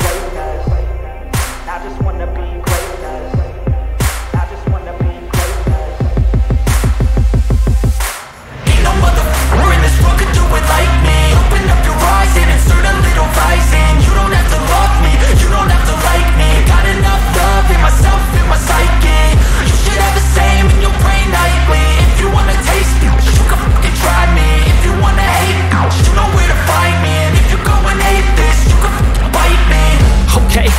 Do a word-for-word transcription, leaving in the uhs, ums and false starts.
greatness. I just wanna be greatness. I just wanna be greatness. Ain't no motherfucker in this world could do it like me. Open up your eyes and insert a little vice in. You don't have to love me, you don't have to like me. Got enough love in myself, in my psyche. You should have the same in your brain nightly. If you wanna taste me, you can fucking try me. If you wanna hate me, you know where to find me. And if you go and hate this, you can fucking bite me. Okay,